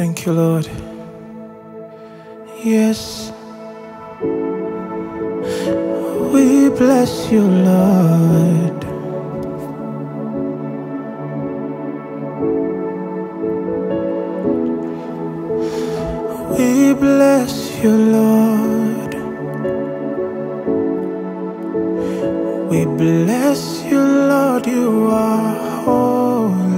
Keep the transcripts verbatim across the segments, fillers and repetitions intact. Thank you, Lord. Yes, we bless you, Lord. We bless you, Lord. We bless you, Lord. You are holy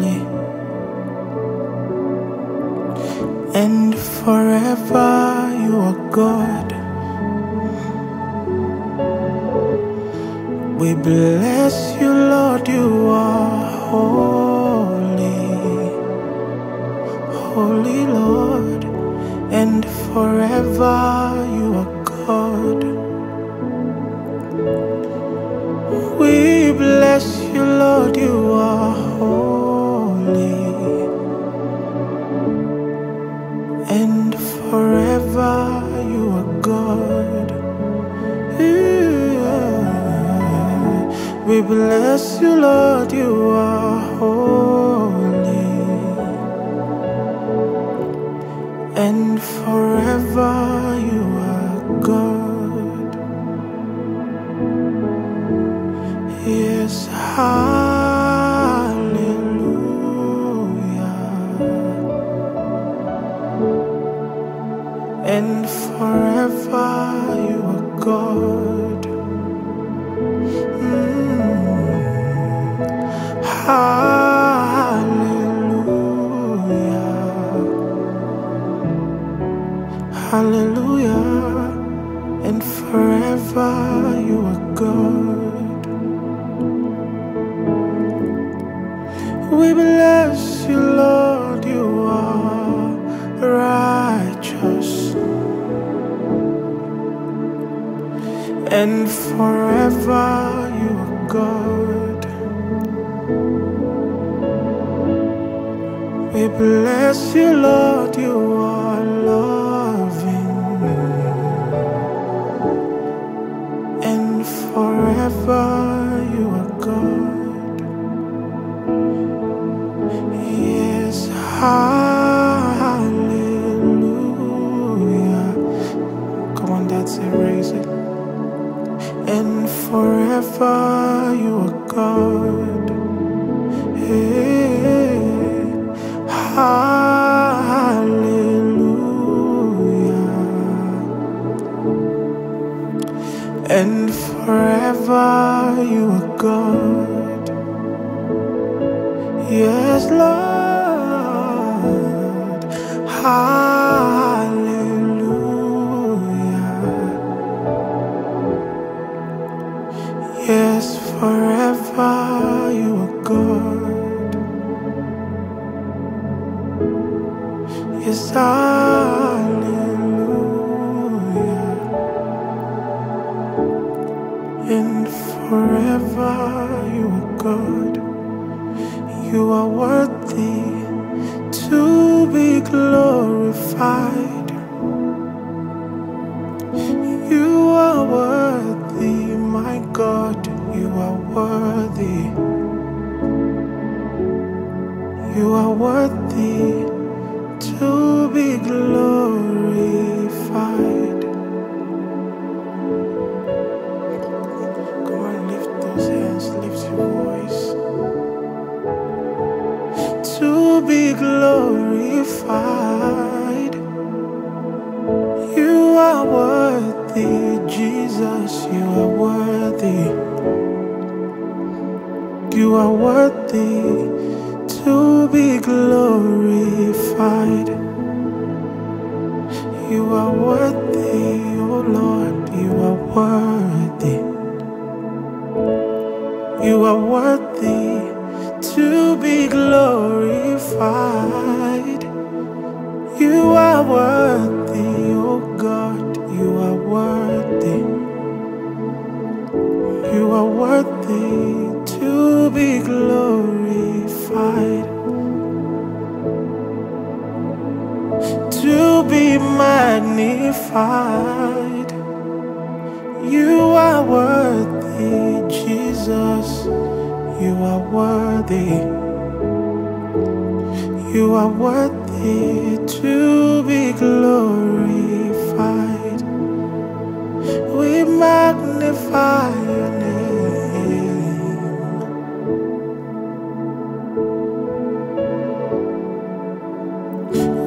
and forever. You are God. We bless you, Lord. You are holy, holy Lord, and forever you are God. We bless you, Lord. You are holy, and forever you are God. Yeah. We bless you, Lord. You are holy, and forever you are God. Yes, and forever you are God. Mm. Hallelujah, hallelujah, and forever you are God. We bless you, Lord. You are righteous, and forever you are God. We bless you, Lord. You are loving, and forever you are God. Yes, hallelujah. Come on, that's it, raise it. And forever you are God. Hey, hallelujah. And forever you are God. Yes, Lord. Hallelujah. Yes, forever you are God. Yes, hallelujah. And forever you are God. You are worthy to be glorified. You are worthy, my God, you are worthy. You are worthy to be glorified. Come on, lift those hands, lift your voice. To be glorified. You are worthy. Jesus, you are worthy. You are worthy to be glorified. You are worthy, oh Lord, you are worthy. You are worthy to be glorified. You are worthy, oh God. You are worthy. You are worthy to be glorified, to be magnified. You are worthy, Jesus. You are worthy. You are worthy to be glorified. We magnify your name.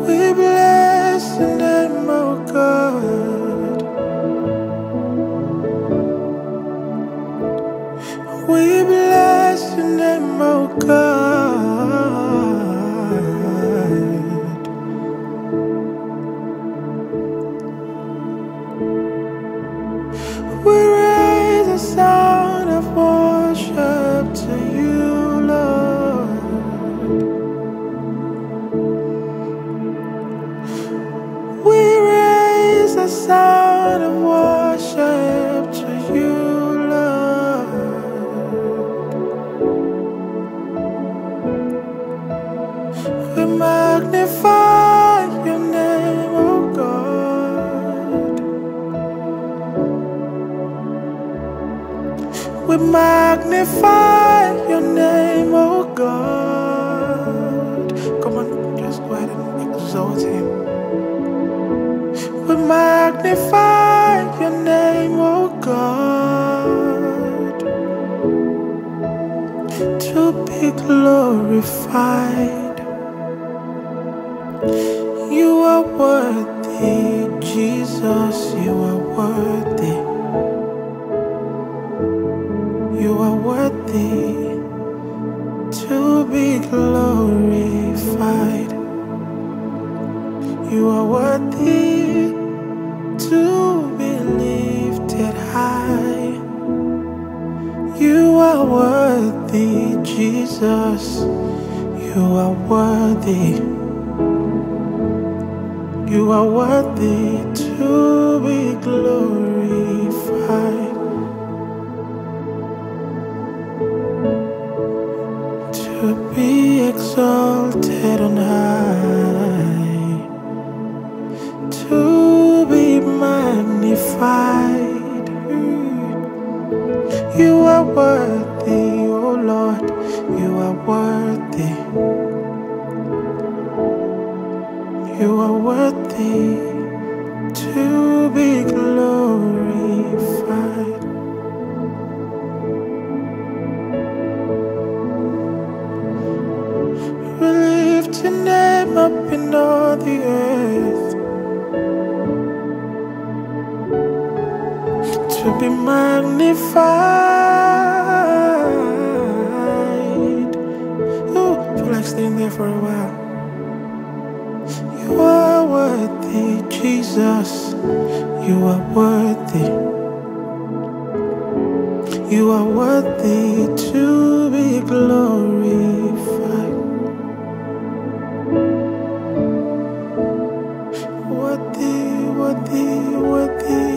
We bless the name of God. We bless the name of God. We raise a sound of worship to you, Lord. We raise a sound of worship to you, Lord. We magnify your name, O God. We magnify your name, oh God. Come on, just go ahead and exalt him. We magnify your name, oh God, to be glorified. You are worthy, Jesus, you are worthy. You are worthy to be glorified. You are worthy to be lifted high. You are worthy, Jesus. You are worthy. You are worthy to be glorified. To be exalted on high, to be magnified. You are worthy, O Lord, you are worthy. You are worthy to be glorified. We lift your name up in all the earth, to be magnified. Ooh, I feel like staying there for a while. You are worthy, Jesus. You are worthy. You are worthy to be glorified. Worthy, worthy,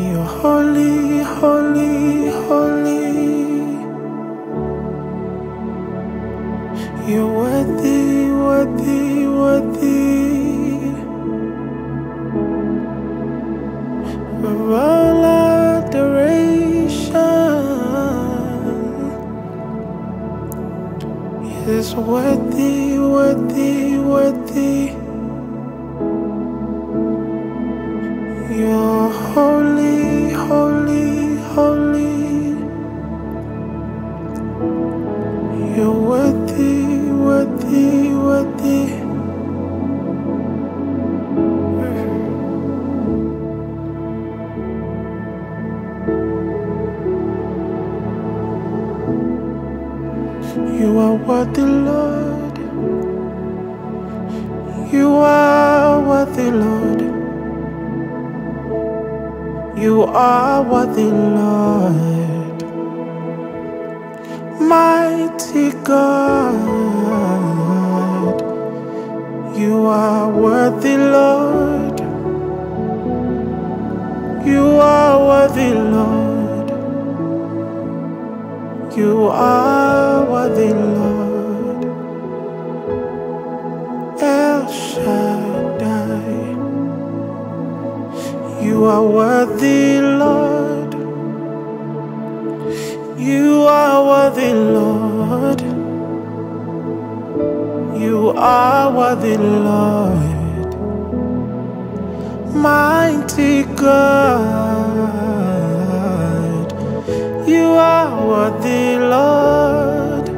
you're holy, holy, holy. You're worthy, worthy, worthy of all adoration. Yes, worthy, worthy, worthy. You're holy, holy, holy. You're worthy, worthy, worthy. You are worthy, Lord. You are worthy, Lord. You are worthy, Lord. Mighty God, you are worthy, Lord. You are worthy, Lord. You are worthy, Lord. El Shaddai, you are worthy, Lord. You are worthy, Lord. our Lord, mighty God. You are worthy, Lord.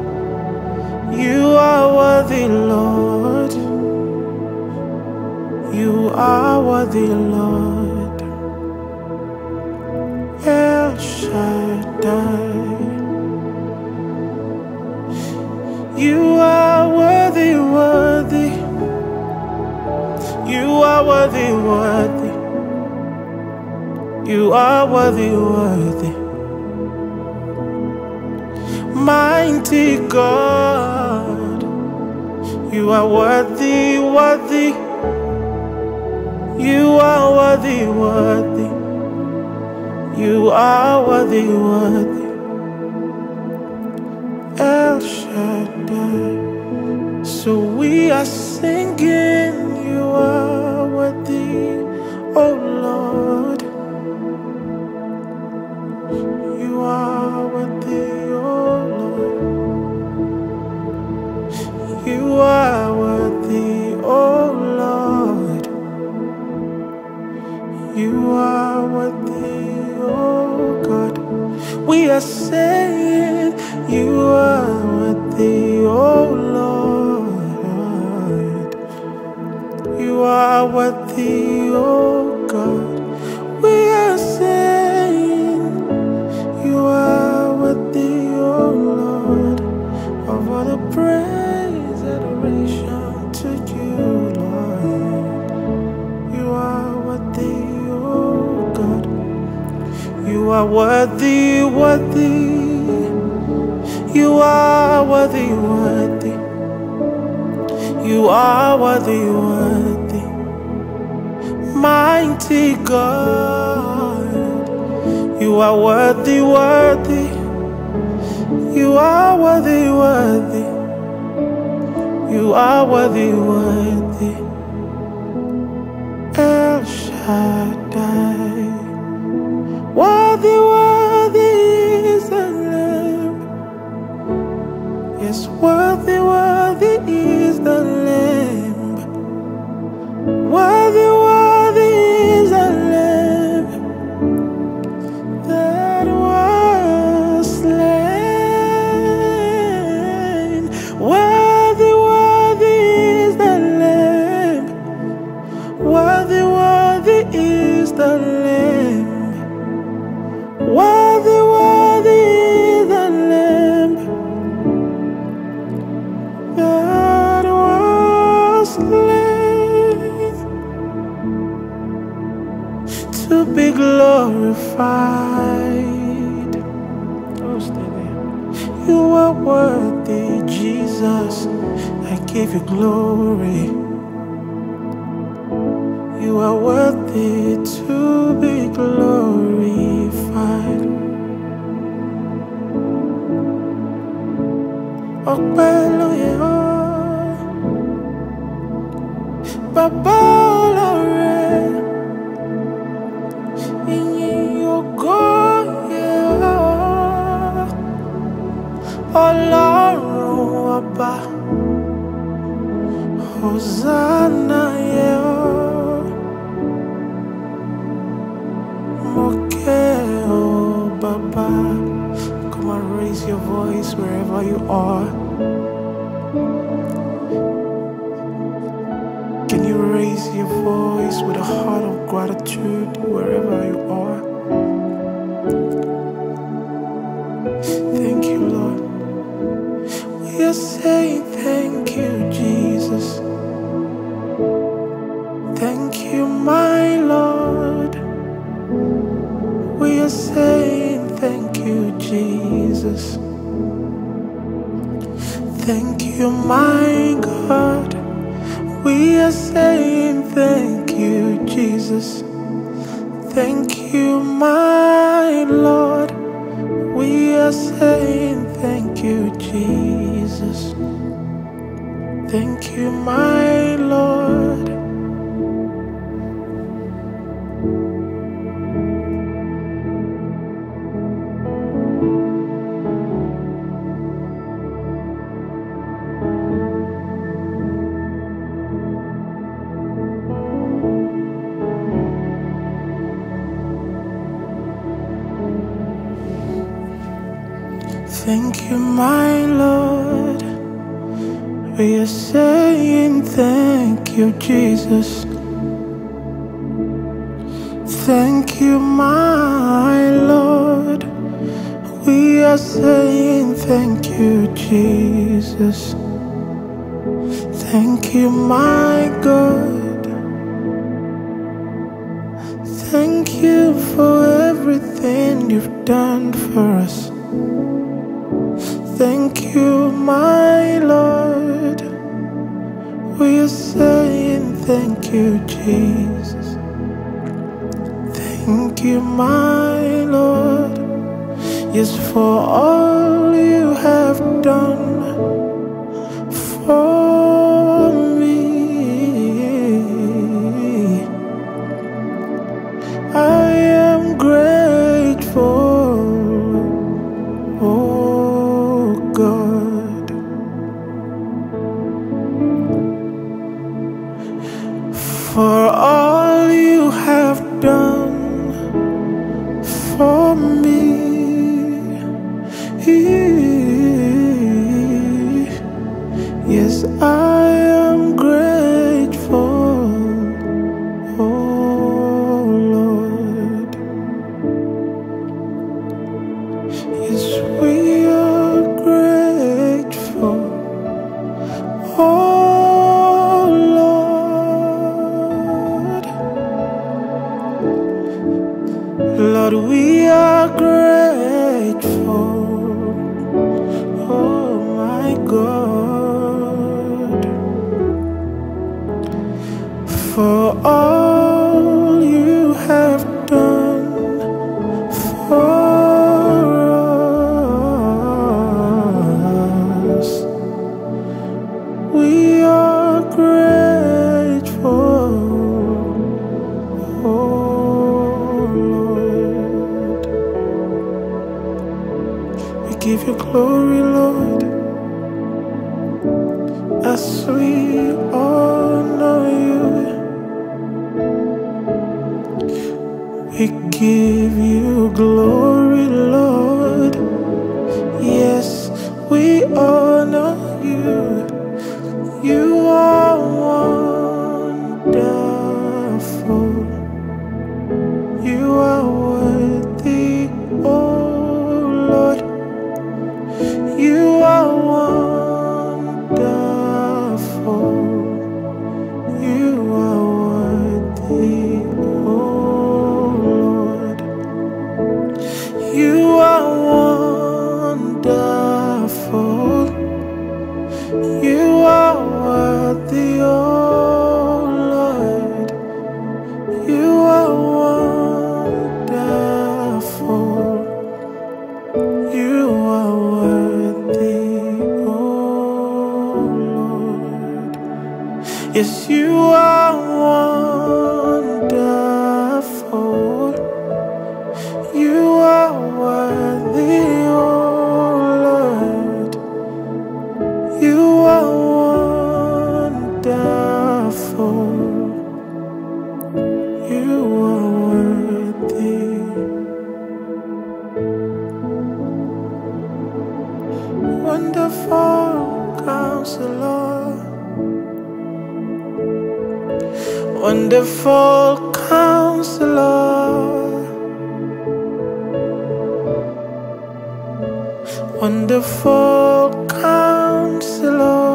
You are worthy, Lord. You are worthy, Lord. El Shaddai. You are worthy, worthy. You are worthy, worthy. You are worthy, worthy. Mighty God, you are worthy, worthy. You are worthy, worthy. You are worthy, worthy. El Shaddai. So we are singing, you are worthy, oh Lord. You are worthy. You are worthy, oh Lord. You are worthy, oh God. We are saying, you are worthy, oh Lord. You are worthy, oh God. We are saying, you are worthy, oh Lord, of all the praise. Adoration to you, Lord. You are worthy, oh God. You are worthy, worthy. You are worthy, worthy. You are worthy, worthy. Mighty God, you are worthy, worthy. You are worthy, worthy. You are worthy, worthy. El Shaddai. Worthy, worthy is the Lamb. Yes, worthy, worthy is the Lamb. Worthy, worthy is the Lamb that was slain. Worthy, the Lamb. Worthy, worthy is the Lamb that was slain to be glorified. Oh, stay there. You are worthy, Jesus. I give you glory. You are worthy to be glorified. Ọpẹ́ ló yẹ ọ́, Baba olóore. Ìyìn ògo yẹ ọ́, Ọlọ́run ọba. Hosanna yẹ ọ́. Baba, come on, raise your voice wherever you are. Can you raise your voice with a heart of gratitude wherever you are? Thank you, Lord. We are saying thank you, Jesus. Thank you, my Lord. We are saying thank you, Jesus. Thank you, my God. We are saying thank you, Jesus. Thank you, my Lord. We are saying thank you, Jesus. Thank you, my Lord. Thank you, my Lord. We are saying thank you, Jesus. Thank you, my Lord. We are saying thank you, Jesus. Thank you, my God. Thank you for everything you've done for us. Thank you, my Lord. We are saying thank you, Jesus. Thank you, my Lord. Yes, for all you have done for me. I am grateful. For all you have done for me. Yes, I am grateful, oh Lord. Yes, we are grateful, oh Lord, we are grateful, oh my God, for all you have done for us. We are grateful, oh give you glory, Lord, as we honor you. We give you glory, Lord. Yes, we honor you. You are wonderful. You are worthy, oh Lord. You are wonderful, you are worthy, oh Lord. You are wonderful, you are worthy, oh Lord. You are wonderful, you are worthy. Yes, you are wonderful. You are worthy, oh Lord. You are wonderful. You are worthy. Wonderful Counselor. Wonderful Counselor, wonderful Counselor,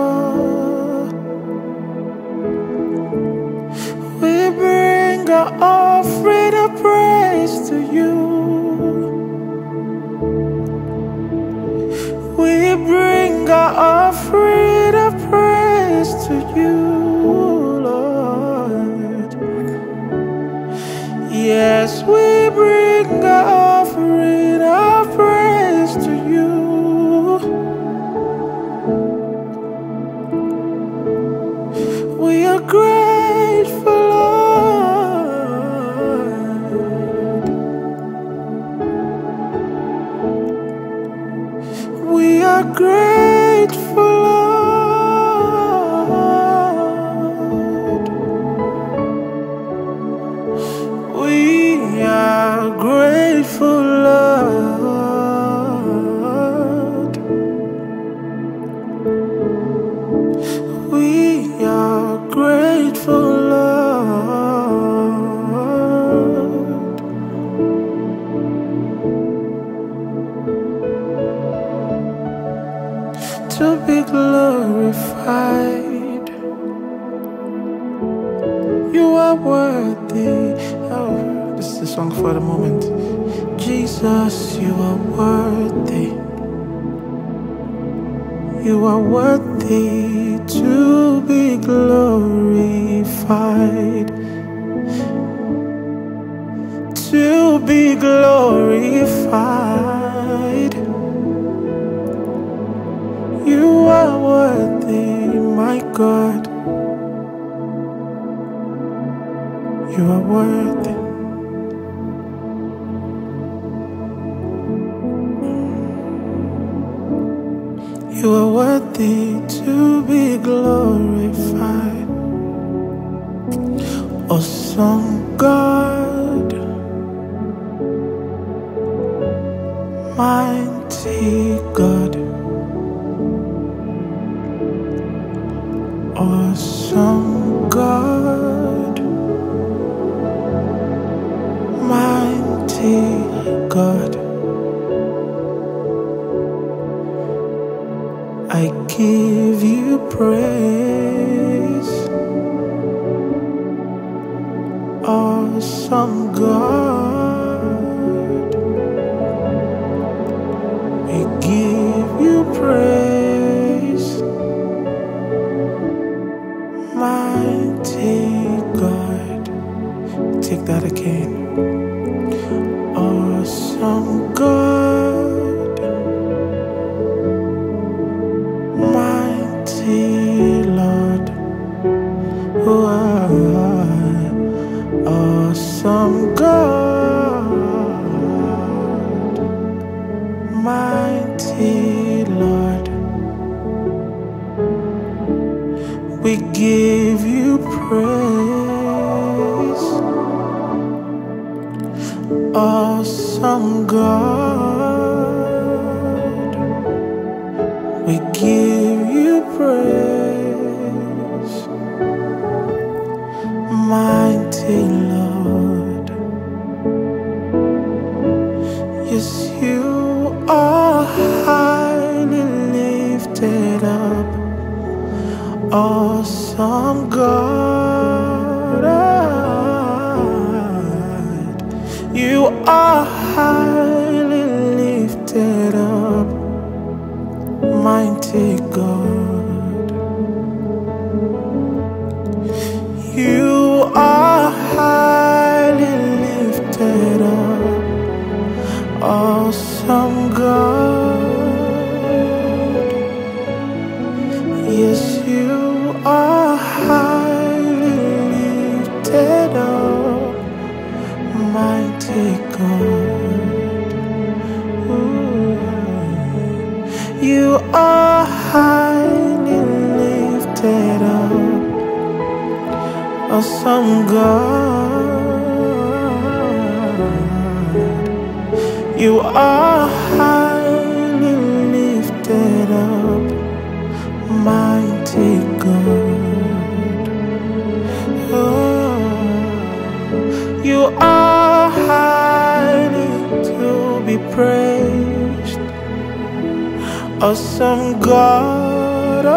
we bring our offering of praise to you. We bring our offering of praise to you. Yes, we bring our offering of praise to you. We are grateful, Lord. We are grateful, Lord. We are grateful, Lord. shall be glorified. You are worthy. Oh, this is the song for the moment. Jesus, you are worthy. You are worthy to be glorified. To be glorified. You are worthy, my God. You are worthy. You are worthy to be glorified. Awesome God, mighty God. Awesome God, mighty God, I give you praise. Awesome God, we give you praise. Take that again. Awesome God, mighty Lord, who are awesome God, mighty Lord, we give you praise. Awesome God, we give you praise. Mighty Lord, yes, you are highly lifted up. Awesome God, you are highly lifted up, mighty God. You are highly lifted up, awesome God. Yes, you are highly lifted up, mighty God. God, ooh, you are highly lifted up, awesome God. You are highly lifted up, mighty God. Oh, you are highly to be praised, awesome God. Oh,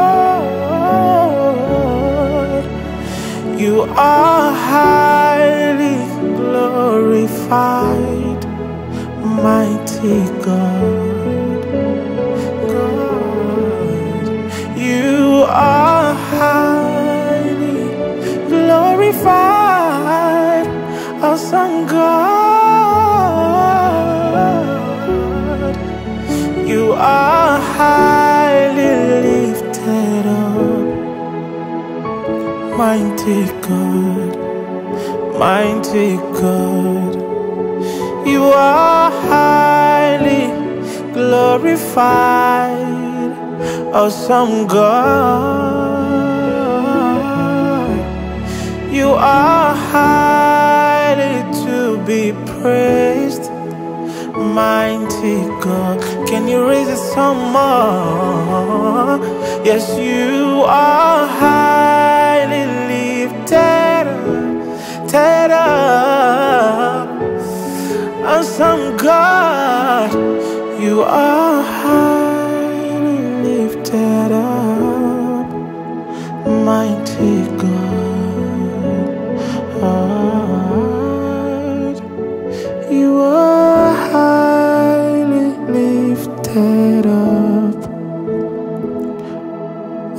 you are highly glorified, mighty God. God, you are highly glorified, awesome God. You are highly lifted up, mighty God, mighty God. You are highly glorified, awesome God. You are highly to be praised, mighty God. Can you raise it some more? Yes, you are highly lifted up, awesome God. You are highly lifted up.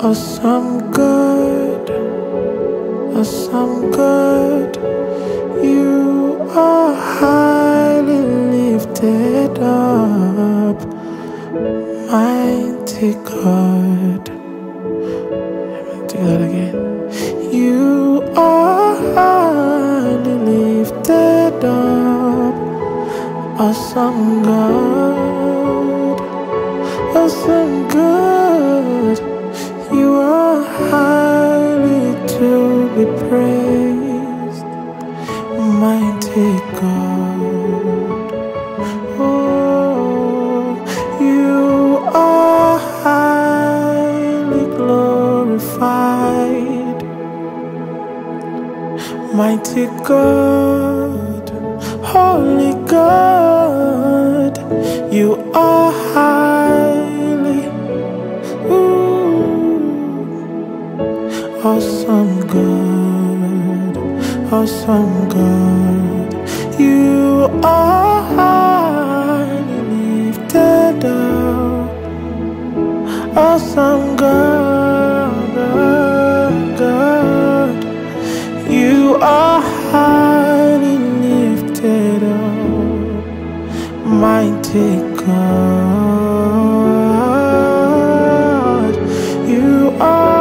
Yes, I'm good. Yes, I'm good. You are highly lifted up, mighty God. Let me do that again. You are highly lifted up, awesome God. Awesome God. You are highly to be praised, mighty God. Oh, you are highly glorified, mighty God, holy God. You are highly ooh, awesome God, awesome God. You are highly lifted up, awesome God, oh God. You are highly lifted up, mighty God. You are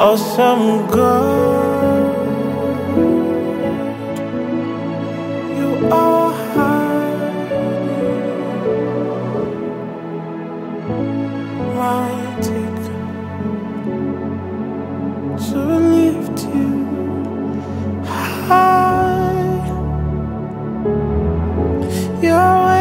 awesome God, you are high, mighty God. So we lift you high, Yahweh.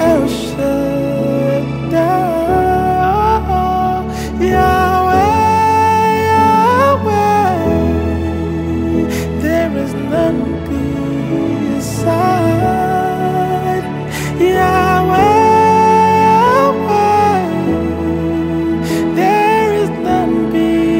El Shaddai, Yahweh, Yahweh, there is none beside Yahweh, Yahweh, there is none beside.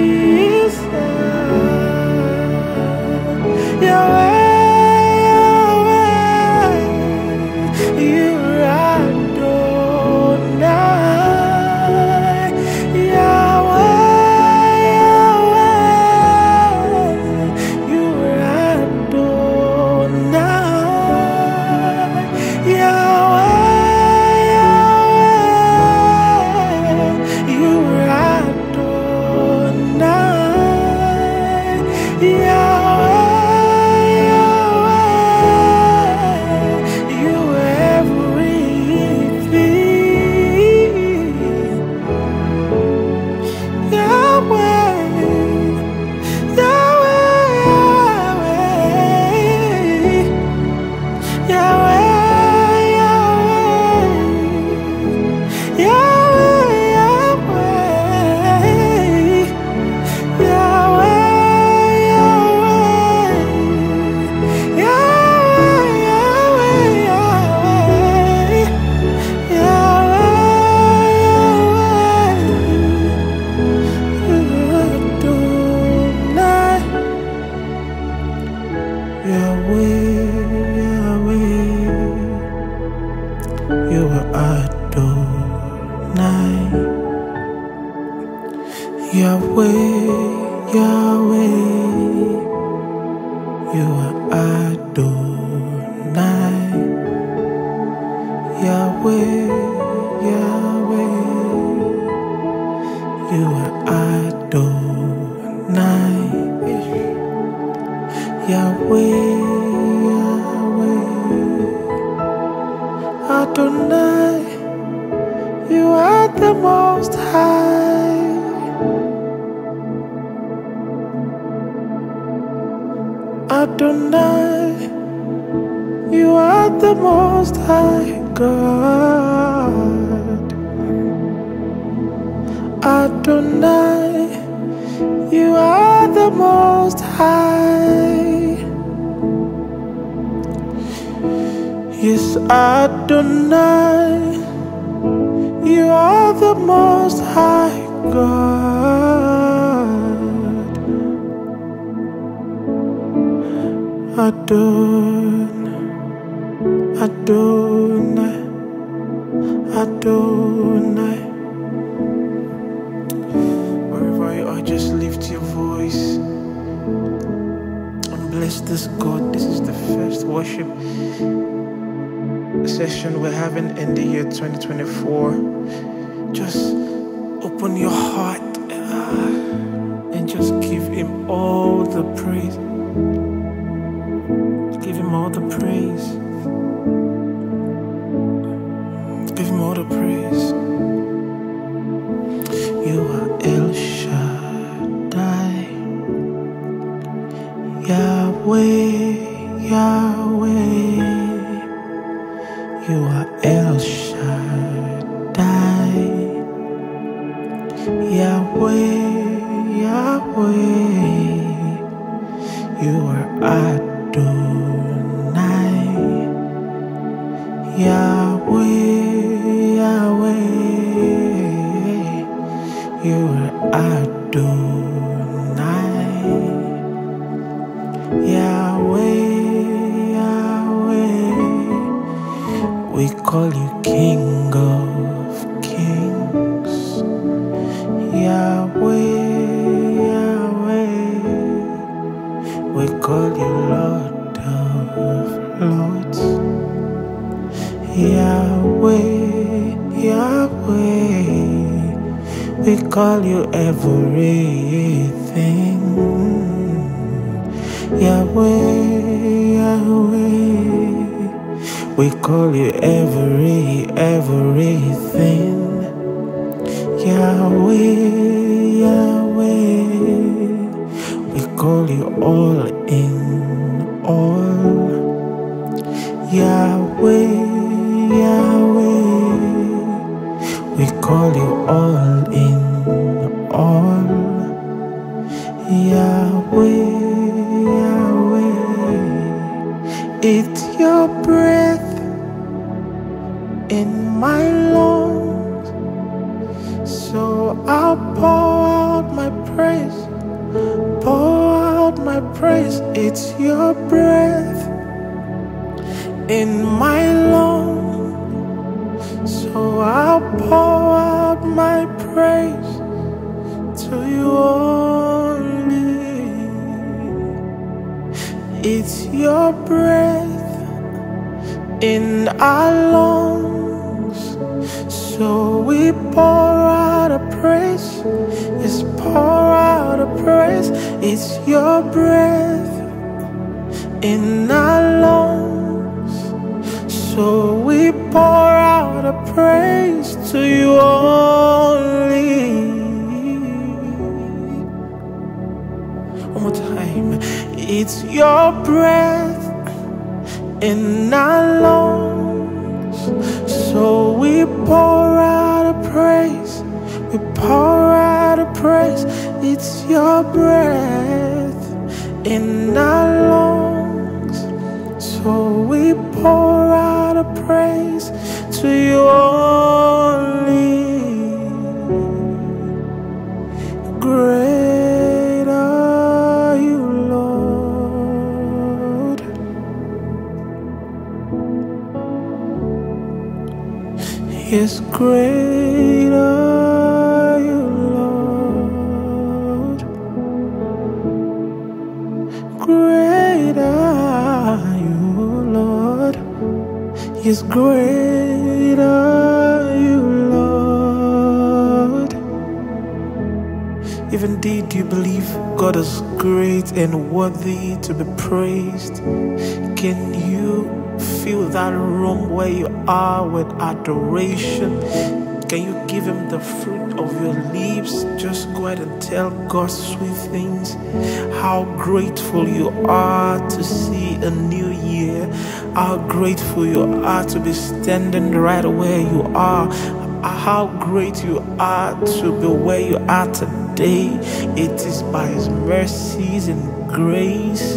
Yahweh, Yahweh, you are Adonai. Yahweh, Yahweh, you are Adonai. Yahweh, Yahweh, Adonai. You are the Most High, Adonai. You are the Most High God, Adonai. You are the Most High. Yes, Adonai. You are the Most High God, Adon, Adonai, Adonai. Wherever you are, just lift your voice and bless this God. This is the first worship session we're having in the year twenty twenty-four. Just open your heart and just give him all the praise. Give him all the praise. Give him all the praise. You are El Shaddai, Yahweh, Yahweh. You are El Shaddai, Yahweh, Yahweh. You are Adonai, Yahweh, Yahweh. You are Adonai, Yahweh. We call you King of Kings, Yahweh, Yahweh. We call you Lord of Lords, Yahweh, Yahweh. We call you everything, Yahweh, Yahweh. We call you every, everything, Yahweh, Yahweh. We call you all in all, Yahweh, Yahweh. We call you all in all, Yahweh, Yahweh. It's your breath in my lungs, so I'll pour out my praise, pour out my praise. It's your breath in my lungs, so I'll pour out my praise to you only. It's your breath in our lungs, so we pour out a praise, yes, pour out a praise. It's your breath in our lungs, so we pour out a praise to you only. One more time. It's your breath in our lungs, so we pour out a praise, we pour out a praise. It's your breath in our lungs, so we pour out a praise to you only. Great are you, Lord. Yes, great are you, Lord. is greater, you Lord. If indeed you believe God is great and worthy to be praised, can you fill that room where you are with adoration? Can you give him the fruit of your lips? Just go ahead and tell God sweet things. How grateful you are to see a new year. How grateful you are to be standing right where you are. How great you are to be where you are today. It is by his mercies and grace.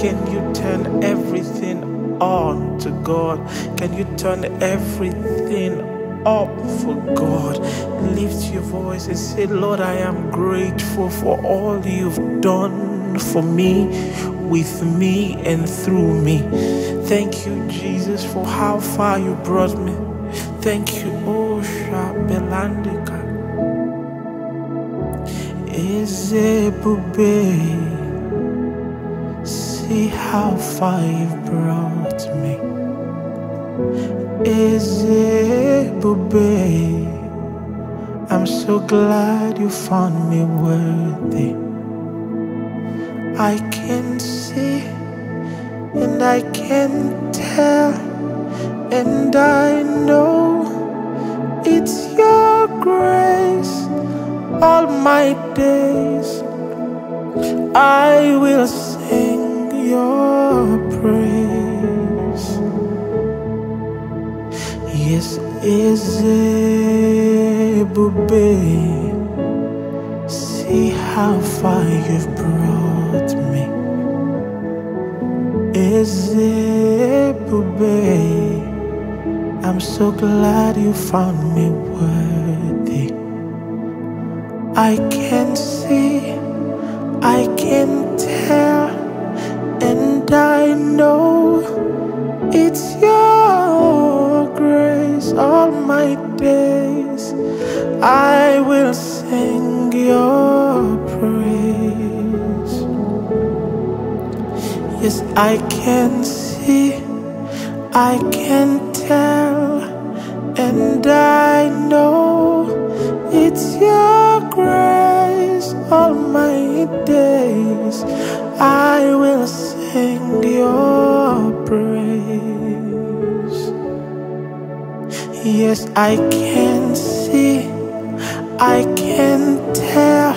Can you turn everything on to God? Can you turn everything on? Up for God. Lift your voice and say, Lord, I am grateful for all you've done for me, with me, and through me. Thank you, Jesus, for how far you brought me. Thank you, O Shabelandika. Ezebube, see how far you've brought me. Ezebube, I'm so glad you found me worthy. I can see and I can tell, and I know it's your grace. All my days I will sing your praise. Yes, Ezebube, see how far you've brought me. Ezebube, I'm so glad you found me worthy. I can see, I can tell, and I know it's your grace. All my days I will sing your praise. Yes, I can see, I can tell, and I know it's your grace. All my days I will sing your praise. Yes, I can see, I can tell,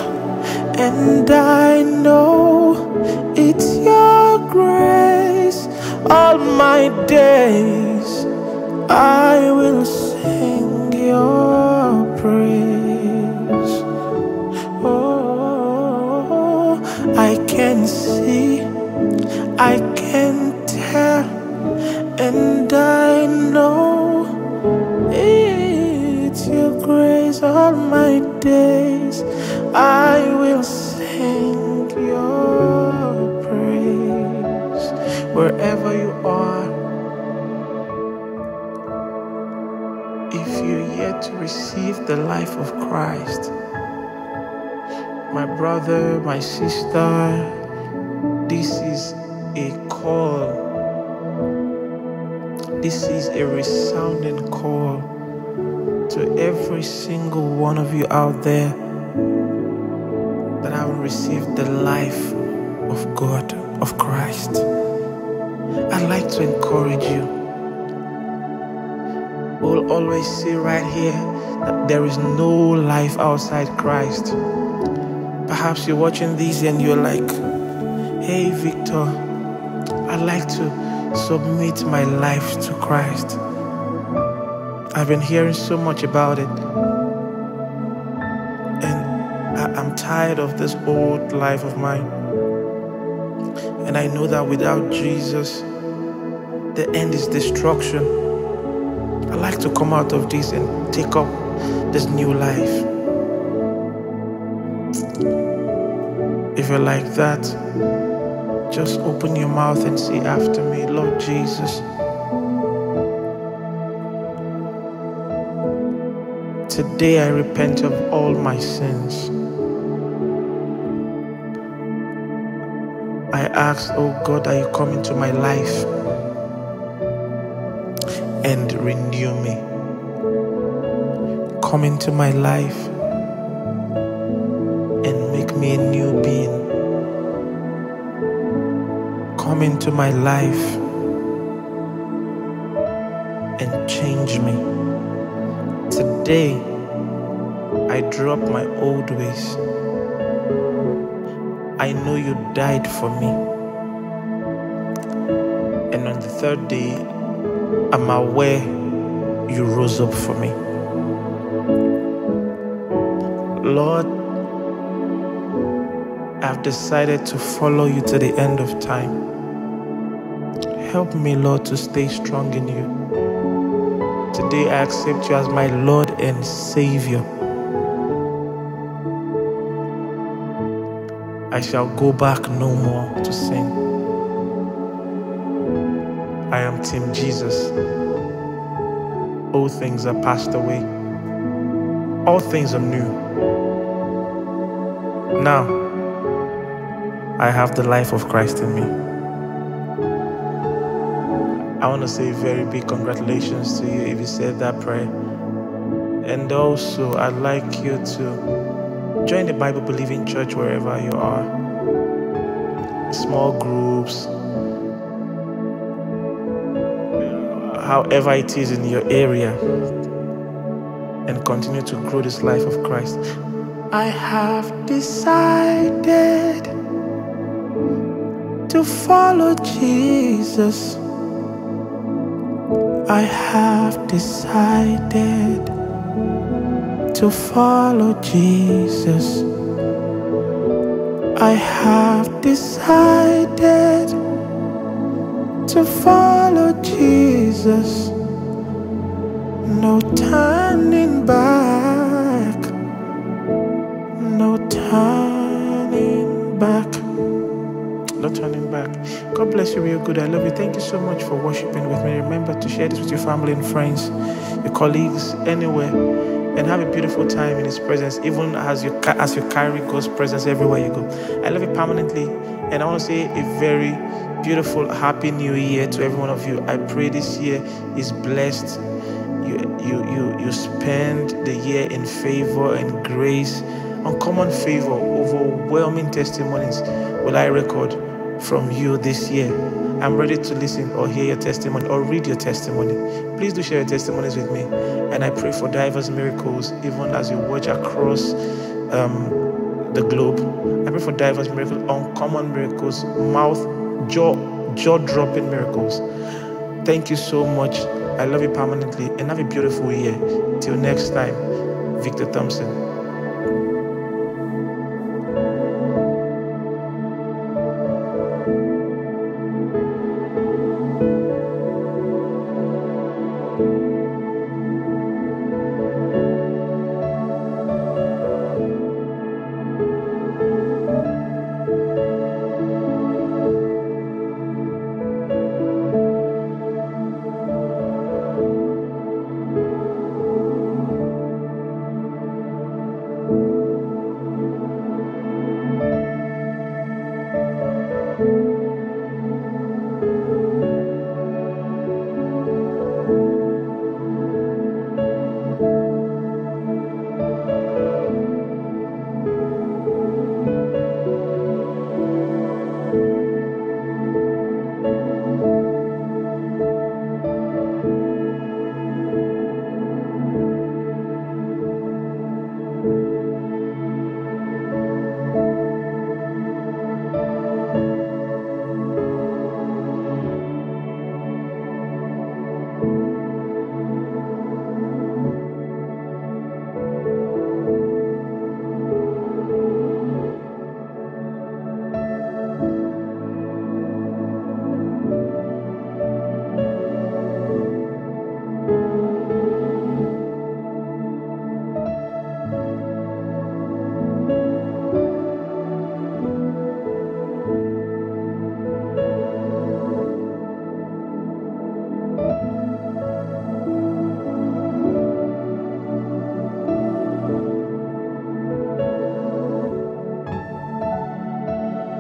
and I know it's your grace. All my days I will sing your praise. Oh, I can see, I can tell, and I know it's your grace. All my days I will sing your praise. Wherever you are, if you're yet to receive the life of Christ, my brother, my sister, this is a call. This is a resounding call to every single one of you out there that haven't received the life of God, of Christ. I'd like to encourage you. We'll always say right here that there is no life outside Christ. Perhaps you're watching this and you're like, hey Victor, I'd like to submit my life to Christ. I've been hearing so much about it, and I I'm tired of this old life of mine. And I know that without Jesus, the end is destruction. I'd like to come out of this and take up this new life. If you're like that, just open your mouth and say after me, Lord Jesus, today I repent of all my sins. I ask, oh God, that you come into my life and renew me. Come into my life and make me a new being. Come into my life and change me. Today, I drop my old ways. I know you died for me. And on the third day, I'm aware you rose up for me. Lord, I've decided to follow you to the end of time. Help me, Lord, to stay strong in you. Today, I accept you as my Lord and Savior. I shall go back no more to sin. I am Team Jesus. All things are passed away. All things are new. Now, I have the life of Christ in me. I want to say very big congratulations to you if you said that prayer. And also, I'd like you to join the Bible-believing church wherever you are. Small groups, however it is in your area, and continue to grow this life of Christ. I have decided to follow Jesus. I have decided to follow Jesus. I have decided to follow Jesus, no turning back, no turning back, no turning back. God bless you real good. I love you. Thank you so much for worshiping with me. Remember to share this with your family and friends, your colleagues, anywhere, and have a beautiful time in His presence, even as you, as you carry God's presence everywhere you go. I love you permanently, and I want to say a very beautiful happy new year to every one of you. I pray this year is blessed. You you you you spend the year in favor and grace, uncommon favor, overwhelming testimonies will I record from you this year. I'm ready to listen or hear your testimony or read your testimony. Please do share your testimonies with me, and I pray for diverse miracles even as you watch across um, the globe. I pray for diverse miracles, uncommon miracles, mouth Jaw, jaw-dropping miracles. Thank you so much. I love you permanently, and have a beautiful year. Till next time, Victor Thompson.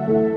Thank you.